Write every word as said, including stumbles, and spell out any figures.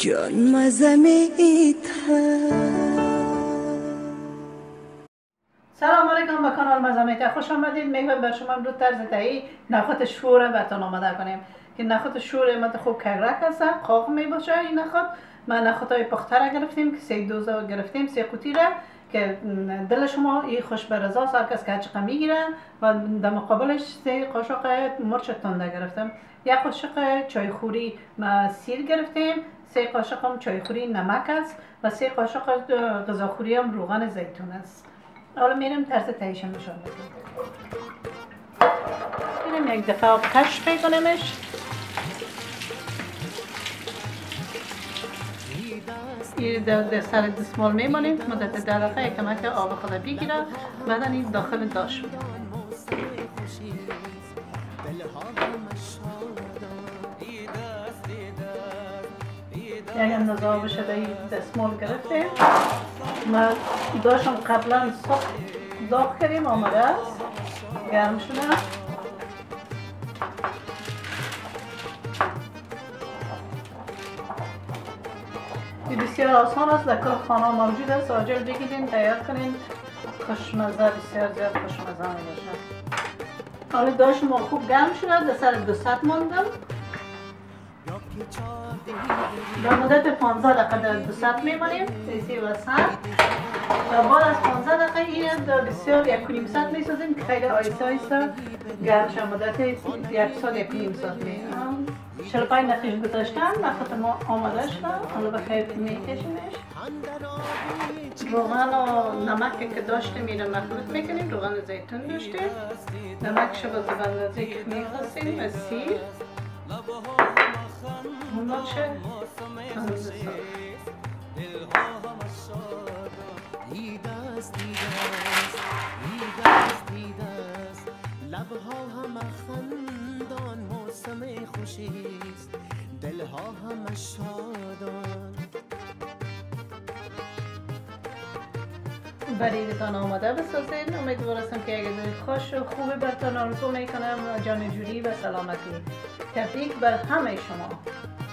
جان مزمیت سلام علیکم به کانال مزمیت خوش آمدید. میگم بر شما امروز طرز تهیه نخود شور براتون آماده کنیم که نخود شور ما خوب کرک است، قاق میباشه. این نخود ما نخودهای پخته را گرفتیم که سه دوزه را گرفتیم، سه قوطی را که دل شما این خوش برزا سر کس که هچقه میگیرن و در مقابلش سه قاشق مرچ تنده گرفتم، یک قاشق چای خوری ما سیر گرفتیم، سه قاشق هم چای خوری نمک است و سه قاشق غذا خوری هم روغن زیتون است. حالا میریم طرز تهیه‌اش نشون بدیم. میریم یک دفعه کش بکنیمش. این در سر دستمال میمانید مدت دقیقه یکم که آب خود بگیره، بعدا این داخل داش میده. یک اندازه آب شده این دستمال گرفته، ما داشم قبلا سخت داغ کردیم آماده است، گرم شده. بسیار آسان است، در کل خانه موجود است، عاجل بگیرین تیار کنین، خوشمزه بسیار زیاد خوشمزه میباشد. حالا داش ما خوب گرم شده، در سر دویست ماندم، در مدت پانزده دقیقه در دویست میمانیم، سیسی و سر و بعد از پانزده دقیقه این در بسیار یک و نیم ساعت میسازیم که خیلی آیسته آیسته گرم شده، مدت یک ساعت یک و نیم ساعت میمانیم. شلپای نخیش گذاشتم، نخوت ما آماده شدم، حالا بخیر میکشیمش. روغن و نمک که داشتیم اینو مخلوط میکنیم، روغن زیتون داشتیم، نمکش باز به اندازه که میخواستیم و سیر مرچ تنده. دلها همش شادان برای ایدتان آماده بسازید. امیدوار هستم که اگر خوش و خوبی براتان آرزو میکنم، جان جوری و سلامتی. تبریک بر همه شما.